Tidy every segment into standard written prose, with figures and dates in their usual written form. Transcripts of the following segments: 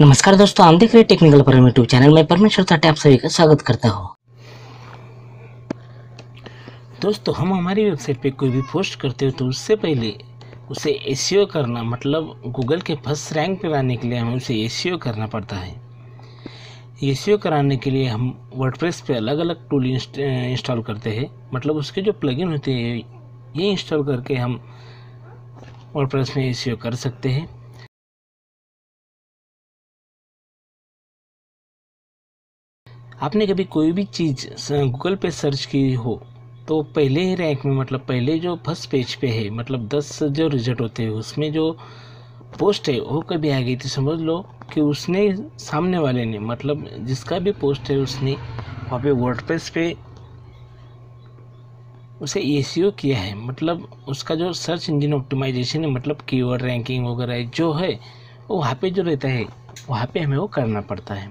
नमस्कार दोस्तों, आप देख रहे हैं टेक्निकल परम यूट्यूब चैनल में परमेश्वर, आप सभी का स्वागत करता हूँ। दोस्तों, हम हमारी वेबसाइट पे कोई भी पोस्ट करते हो तो उससे पहले उसे एसईओ करना, मतलब गूगल के फर्स्ट रैंक पे लाने के लिए हमें उसे एसईओ करना पड़ता है। एसईओ कराने के लिए हम वर्डप्रेस पे अलग अलग टूल इंस्टॉल करते हैं, मतलब उसके जो प्लगइन होते हैं ये इंस्टॉल करके हम वर्डप्रेस में एसईओ कर सकते हैं। आपने कभी कोई भी चीज़ गूगल पे सर्च की हो तो पहले ही रैंक में, मतलब पहले जो फर्स्ट पेज पे है, मतलब 10 जो रिजल्ट होते हैं उसमें जो पोस्ट है वो कभी आ गई तो समझ लो कि उसने, सामने वाले ने, मतलब जिसका भी पोस्ट है उसने वहाँ पे वर्डप्रेस पे उसे एसईओ किया है, मतलब उसका जो सर्च इंजन ऑप्टिमाइजेशन है, मतलब कीवर्ड रैंकिंग वगैरह जो है वो वहाँ पर जो रहता है वहाँ पर हमें वो करना पड़ता है।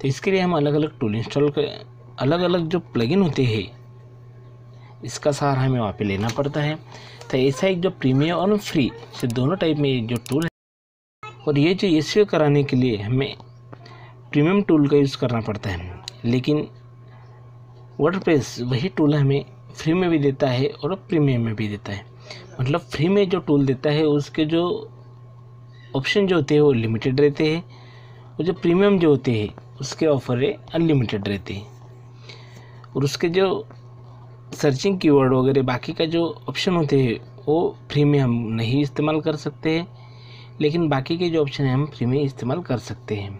तो इसके लिए हम अलग अलग टूल इंस्टॉल कर, अलग अलग जो प्लगइन होते हैं इसका सहारा हमें वहाँ पे लेना पड़ता है। तो ऐसा एक जो प्रीमियम और फ्री से दोनों टाइप में जो टूल है, और ये जो एसईओ कराने के लिए हमें प्रीमियम टूल का यूज़ करना पड़ता है, लेकिन वर्डप्रेस वही टूल हमें फ्री में भी देता है और प्रीमियम में भी देता है। मतलब फ्री में जो टूल देता है उसके जो ऑप्शन जो होते हैं वो लिमिटेड रहते हैं, और जो प्रीमियम जो होते हैं उसके ऑफर अनलिमिटेड रहते हैं, और उसके जो सर्चिंग कीवर्ड वगैरह बाकी का जो ऑप्शन होते हैं वो फ्री में हम नहीं इस्तेमाल कर सकते हैं, लेकिन बाकी के जो ऑप्शन हैं हम फ्री में इस्तेमाल कर सकते हैं।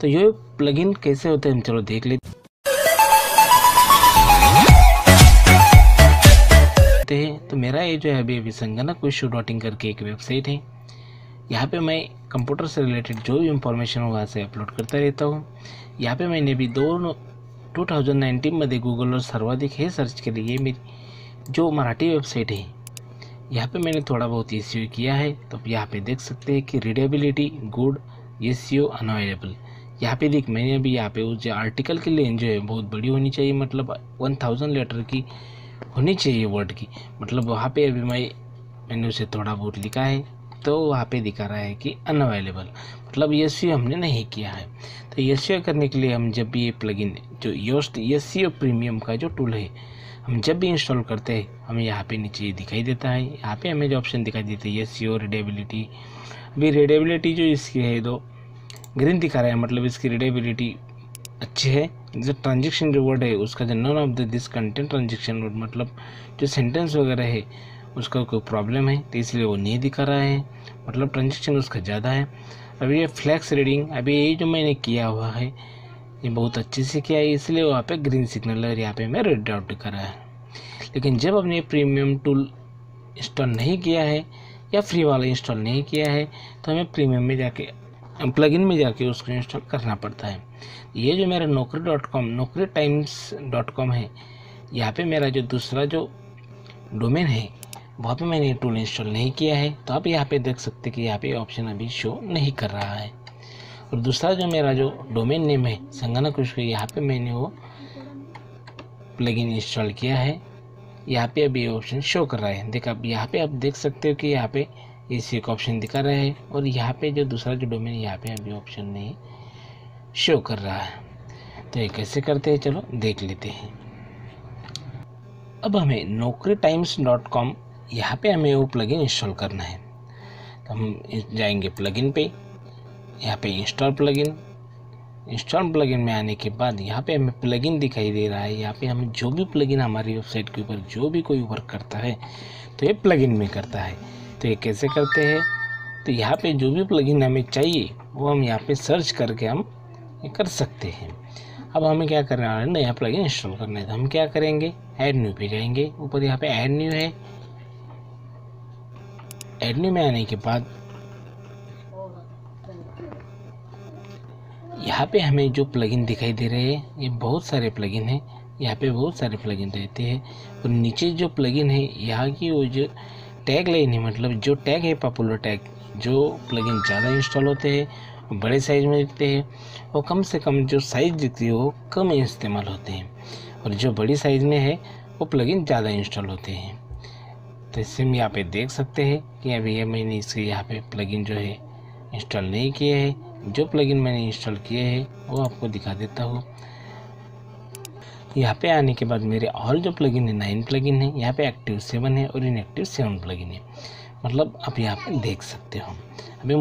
तो ये प्लगइन कैसे होते हैं हम चलो देख लेते हैं। तो मेरा ये जो है अभी संगणक विश्व डॉटिंग करके एक वेबसाइट है, यहाँ पे मैं कंप्यूटर से रिलेटेड जो भी इंफॉर्मेशन होगा से अपलोड करता रहता हूँ। यहाँ पे मैंने भी 2019 में गूगलवर सर्वाधिक हे सर्च के लिए मेरी जो मराठी वेबसाइट है यहाँ पे मैंने थोड़ा बहुत एसईओ किया है। तो यहाँ पे देख सकते हैं कि रीडेबिलिटी गुड, एसईओ अनअवेलेबल। यहाँ पे देख, मैंने अभी यहाँ पे उस जो आर्टिकल की लेंथ जो है बहुत बड़ी होनी चाहिए, मतलब 1000 लेटर की होनी चाहिए वर्ड की, मतलब वहाँ पर अभी मैंने उसे थोड़ा बहुत लिखा है तो वहाँ पे दिखा रहा है कि अनअवेलेबल, मतलब एसईओ हमने नहीं किया है। तो एसईओ करने के लिए हम जब भी ये प्लगइन जो योस्ट एसईओ प्रीमियम का जो टूल है हम जब भी इंस्टॉल करते हैं हमें यहाँ पे नीचे दिखाई देता है, यहाँ पे हमें जो ऑप्शन दिखाई देते हैं एसईओ रीडेबिलिटी। अभी रीडेबिलिटी जो इसकी है तो ग्रीन दिखा रहा है, मतलब इसकी रीडेबिलिटी अच्छी है। जो ट्रांजेक्शन जो वर्ड है उसका जो none of this content transaction word, मतलब जो सेंटेंस वगैरह है उसका कोई प्रॉब्लम है तो इसलिए वो नहीं दिखा रहा है, मतलब ट्रांजेक्शन उसका ज़्यादा है। अभी ये फ्लैक्स रीडिंग, अभी ये जो मैंने किया हुआ है ये बहुत अच्छे से किया है, इसलिए वहाँ पे ग्रीन सिग्नल और यहाँ पे मैं रेड आउट कर रहा है। लेकिन जब हमने प्रीमियम टूल इंस्टॉल नहीं किया है या फ्री वाला इंस्टॉल नहीं किया है तो हमें प्रीमियम में जाके, प्लगइन में जाके उसको इंस्टॉल करना पड़ता है। ये जो मेरा नौकरी टाइम्स.com है, यहाँ पर मेरा जो दूसरा जो डोमेन है वहाँ पे मैंने टूल इंस्टॉल नहीं किया है, तो आप यहाँ पे देख सकते कि यहाँ पे ऑप्शन अभी शो नहीं कर रहा है। और दूसरा जो मेरा जो डोमेन नेम है संगणक विश्व, यहाँ पे मैंने वो प्लगइन इंस्टॉल किया है, यहाँ पे अभी ऑप्शन शो कर रहा है। देख, अब यहाँ पे आप देख सकते हो कि यहाँ पे एसईओ का ऑप्शन दिखा रहा है, और यहाँ पर जो दूसरा जो डोमेन यहाँ पर अभी ऑप्शन नहीं शो कर रहा है। तो ये कैसे करते हैं चलो देख लेते हैं। अब हमें नौकरी टाइम्स.com यहाँ पे हमें वो प्लगइन इंस्टॉल करना है, तो हम जाएंगे प्लगइन पे, यहाँ पे इंस्टॉल प्लगइन। इंस्टॉल प्लगइन में आने के बाद यहाँ पे हमें प्लगइन दिखाई दे रहा है, यहाँ पे हमें जो भी प्लगइन हमारी वेबसाइट के ऊपर जो भी कोई वर्क करता है तो ये प्लगइन में करता है। तो ये कैसे करते हैं, तो यहाँ पे जो भी प्लगइन हमें चाहिए वो हम यहाँ पर सर्च करके हम कर सकते हैं। अब हमें क्या करना है, नया प्लगइन इंस्टॉल करना है, तो हम क्या करेंगे, ऐड न्यू पे जाएंगे, ऊपर यहाँ पर ऐड न्यू है। ऐड न्यू में आने के बाद यहाँ पे हमें जो प्लगइन दिखाई दे रहे हैं ये बहुत सारे प्लगइन हैं, यहाँ पे बहुत सारे प्लगइन रहते हैं। और नीचे जो प्लगइन है यहाँ की वो जो टैग लाइन है, मतलब जो टैग है पॉपुलर टैग, जो प्लगइन ज़्यादा इंस्टॉल होते हैं बड़े साइज में दिखते हैं, और कम से कम जो साइज़ दिखती है वो कम इस्तेमाल होते हैं, और जो बड़ी साइज़ में है वो प्लगइन ज़्यादा इंस्टॉल होते हैं। तो इससे हम यहाँ पे देख सकते हैं कि अभी ये मैंने इसके यहाँ पे प्लगइन जो है इंस्टॉल नहीं किया है, जो प्लगइन मैंने इंस्टॉल किए हैं वो आपको दिखा देता हूँ। यहाँ पे आने के बाद मेरे और जो प्लगइन है 9 प्लगइन है, यहाँ पे एक्टिव 7 है और इनएक्टिव 7 प्लगइन है, मतलब आप यहाँ पे देख सकते हो। अभी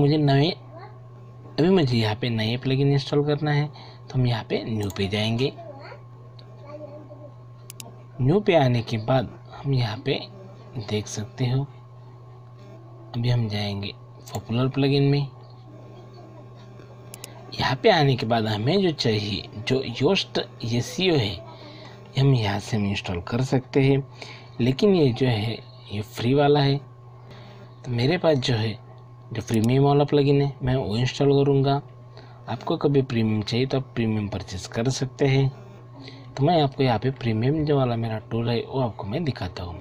मुझे यहाँ पे नए प्लगइन इंस्टॉल करना है, तो हम यहाँ पे न्यू पे जाएंगे। न्यू पे आने के बाद हम यहाँ पे देख सकते हो, अभी हम जाएंगे पॉपुलर प्लगइन में। यहाँ पे आने के बाद हमें जो चाहिए जो योस्ट एसईओ है हम यहाँ से इंस्टॉल कर सकते हैं, लेकिन ये जो है ये फ्री वाला है, तो मेरे पास जो है जो प्रीमियम वाला प्लगइन है मैं वो इंस्टॉल करूँगा। आपको कभी प्रीमियम चाहिए तो आप प्रीमियम परचेज़ कर सकते हैं, तो मैं आपको यहाँ पे प्रीमियम जो वाला मेरा टूल है वो आपको मैं दिखाता हूँ।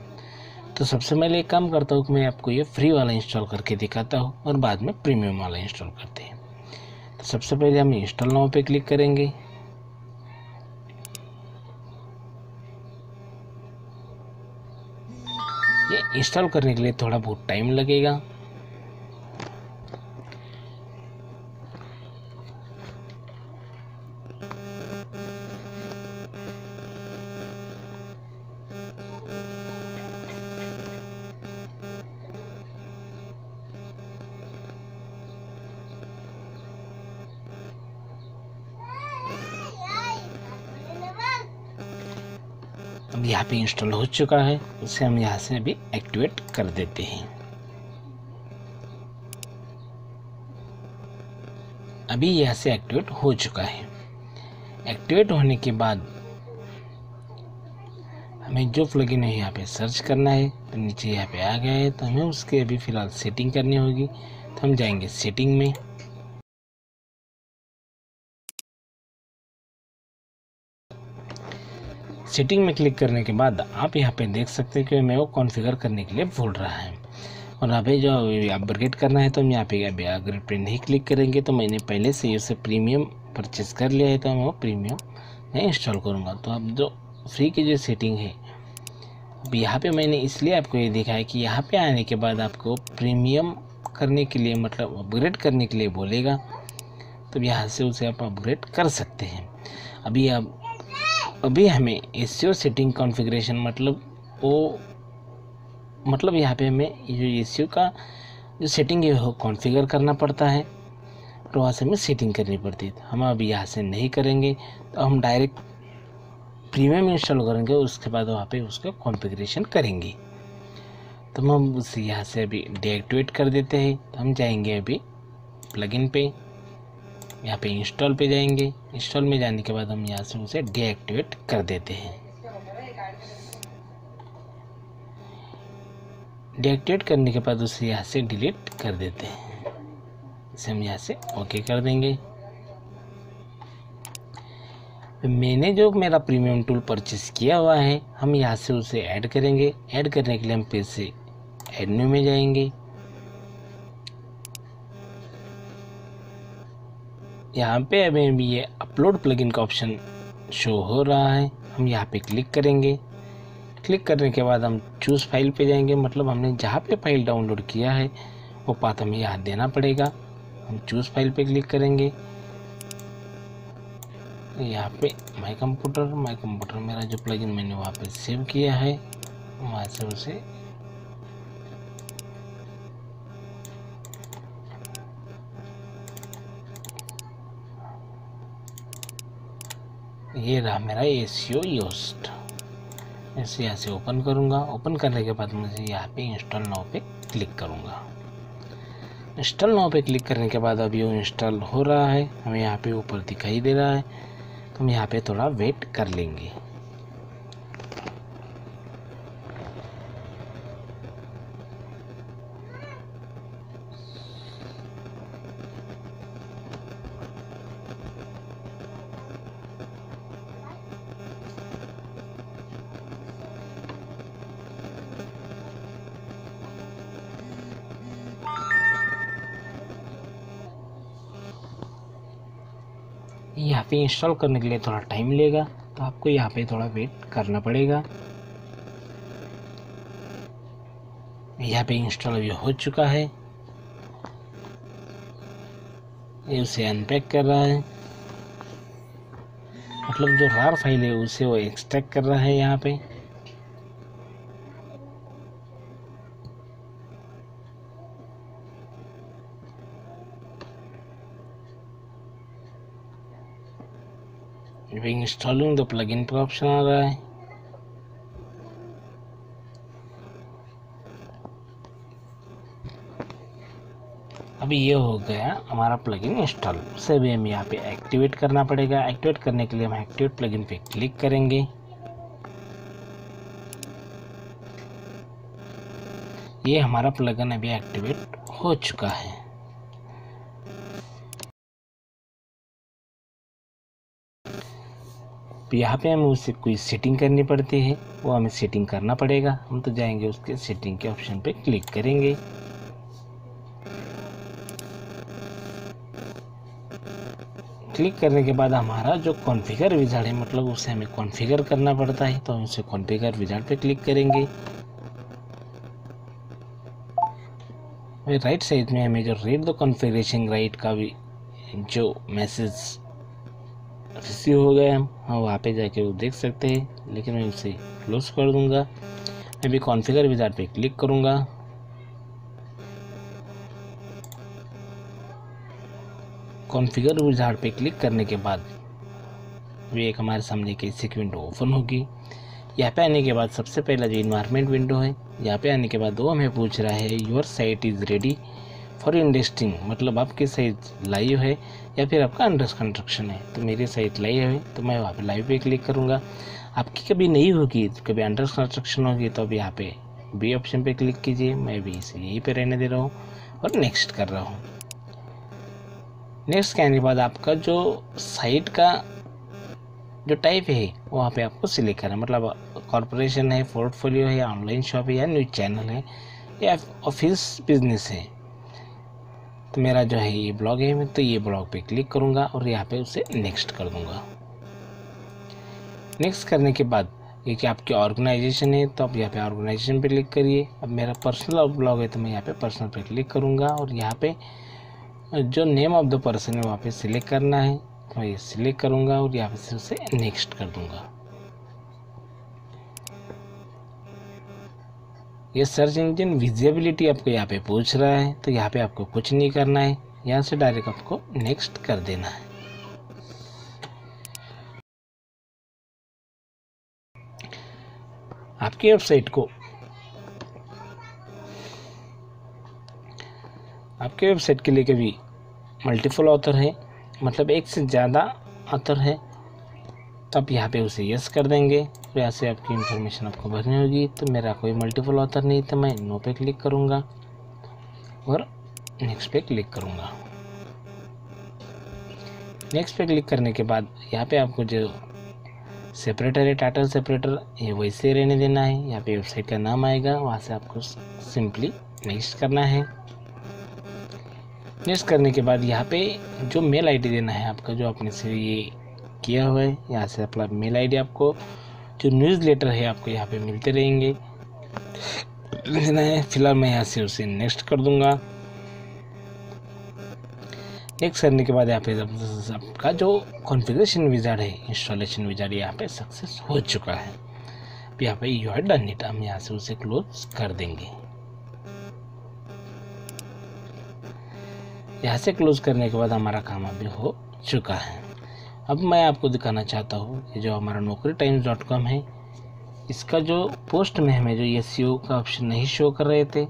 तो सबसे पहले एक काम करता हूँ कि मैं आपको ये फ्री वाला इंस्टॉल करके दिखाता हूँ और बाद में प्रीमियम वाला इंस्टॉल करते हैं। तो सबसे पहले हम इंस्टॉल नाउ पे क्लिक करेंगे। ये इंस्टॉल करने के लिए थोड़ा बहुत टाइम लगेगा। अब यहाँ पे इंस्टॉल हो चुका है, उसे हम यहाँ से अभी एक्टिवेट कर देते हैं। अभी यहाँ से एक्टिवेट हो चुका है। एक्टिवेट होने के बाद हमें जो प्लगइन है यहाँ पे सर्च करना है, तो नीचे यहाँ पे आ गया है, तो हमें उसके अभी फ़िलहाल सेटिंग करनी होगी। तो हम जाएंगे सेटिंग में। सेटिंग में क्लिक करने के बाद आप यहाँ पे देख सकते हैं कि मैं वो कॉन्फ़िगर करने के लिए बोल रहा है, और अभी जो अपग्रेड करना है तो हम यहाँ पे अभी अपग्रेड पे नहीं क्लिक करेंगे। तो मैंने पहले से ही उसे प्रीमियम परचेज कर लिया है, तो मैं वो प्रीमियम मैं इंस्टॉल करूँगा। तो अब जो फ्री की जो सेटिंग है, अब यहाँ पर मैंने इसलिए आपको ये दिखाया कि यहाँ पर आने के बाद आपको प्रीमियम करने के लिए मतलब अपग्रेड करने के लिए बोलेगा, तो यहाँ से उसे आप अपग्रेड कर सकते हैं। अभी हमें एसईओ सेटिंग कॉन्फ़िगरेशन मतलब यहाँ पे हमें जो एसईओ का जो सेटिंग है वो कॉन्फ़िगर करना पड़ता है, तो वहाँ से हमें सेटिंग करनी पड़ती है। हम अभी यहाँ से नहीं करेंगे, तो हम डायरेक्ट प्रीमियम इंस्टॉल करेंगे, उसके बाद वहाँ पे उसका कॉन्फ़िगरेशन करेंगे। तो हम उसे यहाँ से अभी डीएक्टिवेट कर देते हैं। तो हम जाएंगे अभी प्लगइन पे, यहाँ पे इंस्टॉल पे जाएंगे। इंस्टॉल में जाने के बाद हम यहाँ से उसे डीएक्टिवेट कर देते हैं। डीएक्टिवेट करने के बाद उसे यहाँ से डिलीट कर देते हैं, इसे हम यहाँ से ओके कर देंगे। मैंने जो मेरा प्रीमियम टूल परचेस किया हुआ है हम यहाँ से उसे ऐड करेंगे। ऐड करने के लिए हम पेज से ऐड न्यू में जाएंगे। यहाँ पे अभी ये अपलोड प्लगइन का ऑप्शन शो हो रहा है, हम यहाँ पे क्लिक करेंगे। क्लिक करने के बाद हम चूज़ फाइल पे जाएंगे, मतलब हमने जहाँ पे फाइल डाउनलोड किया है वो पाथ हमें यहाँ देना पड़ेगा। हम चूज़ फाइल पे क्लिक करेंगे। यहाँ पे माय कंप्यूटर मेरा जो प्लगइन मैंने वहाँ पे सेव किया है, वहाँ से उसे ये रहा मेरा एसईओ योस्ट, इसे यहाँ से ओपन करूँगा। ओपन करने के बाद मुझे यहाँ पे इंस्टॉल नाउ पे क्लिक करूँगा। इंस्टॉल नाउ पे क्लिक करने के बाद अभी वो इंस्टॉल हो रहा है, हमें यहाँ पे ऊपर दिखाई दे रहा है, तो हम यहाँ पे थोड़ा वेट कर लेंगे। यहाँ पे इंस्टॉल करने के लिए थोड़ा टाइम लेगा, तो आपको यहाँ पे थोड़ा वेट करना पड़ेगा। यहाँ पे इंस्टॉल अभी हो चुका है। ये उसे अनपैक कर रहा है, मतलब जो रार फाइल है उसे वो एक्सट्रैक्ट कर रहा है यहाँ पे। इंस्टॉलिंग द प्लगइन पर ऑप्शन आ रहा है। अभी ये हो गया हमारा प्लगइन इंस्टॉल, उसे भी हमें यहाँ पे एक्टिवेट करना पड़ेगा। एक्टिवेट करने के लिए हम एक्टिवेट प्लगइन पे क्लिक करेंगे। ये हमारा प्लगइन अभी एक्टिवेट हो चुका है। यहाँ पे हमें उससे कोई सेटिंग करनी पड़ती है, वो हमें सेटिंग करना पड़ेगा। हम तो जाएंगे उसके सेटिंग के ऑप्शन पे क्लिक करेंगे। क्लिक करने के बाद हमारा जो कॉन्फ़िगर विज़ार्ड है, मतलब उसे हमें कॉन्फ़िगर करना पड़ता है, तो हम उसे कॉन्फ़िगर विज़ार्ड पे क्लिक करेंगे। राइट साइड में हमें जो रीड द कॉन्फ़िगरेशन राइट का भी जो मैसेज रिसीव हो गया हम वहाँ पे जाके वो देख सकते हैं, लेकिन मैं उसे क्लोज कर दूँगा। मैं भी कॉन्फ़िगर विज़ार्ड पे क्लिक करूँगा। कॉन्फ़िगर विज़ार्ड पे क्लिक करने के बाद वे एक हमारे सामने की एक विंडो ओपन होगी। यहाँ पे आने के बाद सबसे पहला जो इन्वायरमेंट विंडो है, यहाँ पे आने के बाद वो हमें पूछ रहा है your site is ready for indexing, मतलब आपकी साइट लाइव है या फिर आपका अंडर कंस्ट्रक्शन है। तो मेरी साइट लाइव है तो मैं वहाँ पर लाइव पे क्लिक करूँगा। आपकी कभी नहीं होगी, कभी अंडर कंस्ट्रक्शन होगी तो अब यहाँ पे बी ऑप्शन पर क्लिक कीजिए। मैं भी इसे यहीं पर रहने दे रहा हूँ और नेक्स्ट कर रहा हूँ। नेक्स्ट करने के बाद आपका जो साइट का जो टाइप है वहाँ पे आपको सिलेक्ट करना है, मतलब कॉर्पोरेशन है, पोर्टफोलियो है, या ऑनलाइन शॉप है, या न्यूज़ चैनल है, या ऑफिस बिजनेस है। तो मेरा जो है ये ब्लॉग है, मैं तो ये ब्लॉग पे क्लिक करूँगा और यहाँ पे उसे नेक्स्ट कर दूँगा। नेक्स्ट करने के बाद ये कि आपकी ऑर्गेनाइजेशन है तो आप यहाँ पे ऑर्गेनाइजेशन पे क्लिक करिए। अब मेरा पर्सनल ब्लॉग है तो मैं यहाँ पे पर्सनल पे क्लिक करूँगा और यहाँ पे जो नेम ऑफ द पर्सन है वहाँ पे सिलेक्ट करना है, मैं ये सिलेक्ट करूँगा और यहाँ से उसे नेक्स्ट कर दूँगा। ये सर्च इंजन विजिबिलिटी आपको यहाँ पे पूछ रहा है तो यहाँ पे आपको कुछ नहीं करना है, यहाँ से डायरेक्ट आपको नेक्स्ट कर देना है। आपकी वेबसाइट को आपके वेबसाइट के लिए कभी मल्टीपल ऑथर है, मतलब एक से ज़्यादा ऑथर है, तो आप यहाँ पे उसे यस कर देंगे। तो यहाँ से आपकी इन्फॉर्मेशन आपको भरनी होगी। तो मेरा कोई मल्टीपल ऑथर नहीं तो मैं नो पे क्लिक करूँगा और नेक्स्ट पे क्लिक करूँगा। नेक्स्ट पे क्लिक करने के बाद यहाँ पे आपको जो सेपरेटर है, टाइटल सेपरेटर, ये वैसे रहने देना है। यहाँ पे वेबसाइट का नाम आएगा, वहाँ से आपको सिंपली नेक्स्ट करना है। नेक्स्ट करने के बाद यहाँ पे जो मेल आईडी देना है आपका, जो आपने से ये किया हुआ है, यहाँ से अपना मेल आईडी आपको जो न्यूज़लेटर है आपको यहाँ पे मिलते रहेंगे देना है। फिलहाल मैं यहाँ से उसे नेक्स्ट कर दूँगा। नेक्स्ट करने के बाद यहाँ पे आपका जो कॉन्फ़िगरेशन विज़ार्ड है, इंस्टॉलेशन विज़ार्ड, यहाँ पे सक्सेस हो चुका है। अब यहाँ पे यू आर डन इट, हम यहाँ से उसे क्लोज कर देंगे। यहाँ से क्लोज करने के बाद हमारा काम अभी हो चुका है। अब मैं आपको दिखाना चाहता हूँ जो हमारा naukri.com है, इसका जो पोस्ट में हमें जो ये SEO का ऑप्शन नहीं शो कर रहे थे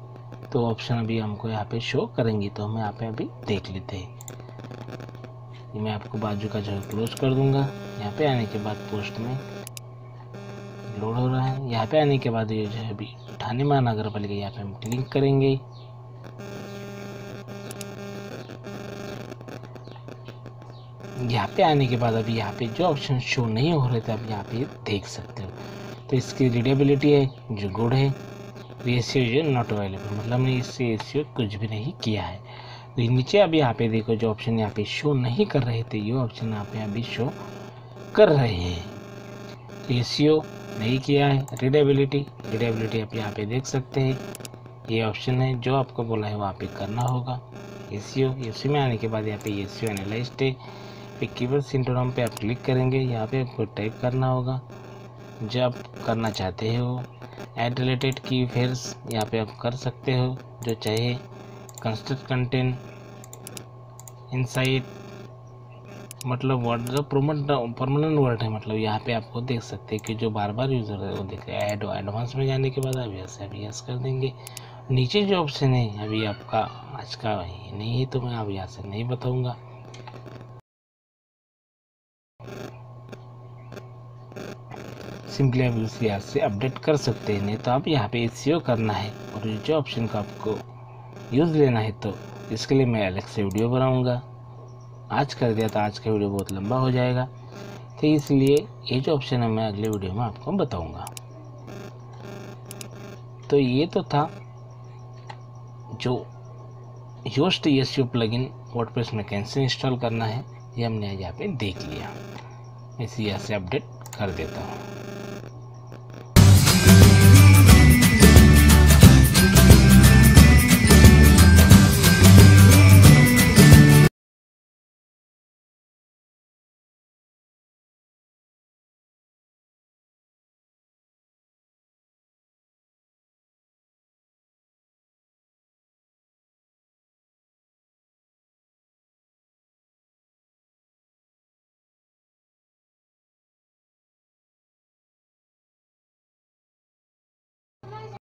तो ऑप्शन अभी हमको यहाँ पे शो करेंगे, तो हम यहाँ पे अभी देख लेते हैं। मैं आपको बाजू का जो है क्लोज कर दूँगा। यहाँ पे आने के बाद पोस्ट में लोड हो रहा है। यहाँ पर आने के बाद ये जो है अभी ठाणे महानगर पालिका, यहाँ पर हम क्लिक करेंगे। यहाँ पे आने के बाद अभी यहाँ पे जो ऑप्शन शो नहीं हो रहे थे आप यहाँ पे देख सकते हो। तो इसकी रीडेबिलिटी है जो गुड है, एसईओ जो नॉट अवेलेबल, मतलब हमने इससे एसईओ कुछ भी नहीं किया है। तो नीचे अभी यहाँ पे देखो जो ऑप्शन यहाँ पे शो नहीं कर रहे थे ये ऑप्शन यहाँ पे अभी शो कर रहे हैं। एसईओ नहीं किया है, रीडेबिलिटी आप यहाँ पे देख सकते हैं। ये ऑप्शन है जो आपको बोला है वहाँ पर करना होगा। एसईओ। एसईओ में आने के बाद यहाँ पे एसईओ एनालिस्ट पे कीवर्ड सिंड्रोम पे आप क्लिक करेंगे। यहाँ पे आपको टाइप करना होगा जो आप करना चाहते हो। एड रिलेटेड की फेयर्स यहाँ पे आप कर सकते हो जो चाहिए। कंस्ट्रक्ट कंटेंट इनसाइट मतलब वर्ड जो परमानेंट वर्ड है, मतलब यहाँ पे आपको देख सकते हैं कि जो बार बार यूज़र है वो देख रहे हैं। एडवांस में जाने के बाद आप यहाँ से अभ्यास कर देंगे। नीचे जो ऑप्शन है अभी आपका आज का ही नहीं है तो मैं अब यहाँ से नहीं बताऊँगा। सिंपली आप इसे यहाँ से अपडेट कर सकते हैं, नहीं तो आप यहाँ पे एसईओ करना है और जो ऑप्शन का आपको यूज़ लेना है तो इसके लिए मैं अलग से वीडियो बनाऊँगा। आज कर दिया तो आज का वीडियो बहुत लंबा हो जाएगा तो इसलिए ये जो ऑप्शन है मैं अगले वीडियो में आपको बताऊंगा। तो ये तो था जो योस्ट एसईओ प्लगइन वर्डप्रेस में कैसे इंस्टॉल करना है, ये हमने आज यहाँ पे देख लिया। इसी यहाँ से अपडेट कर देता हूँ।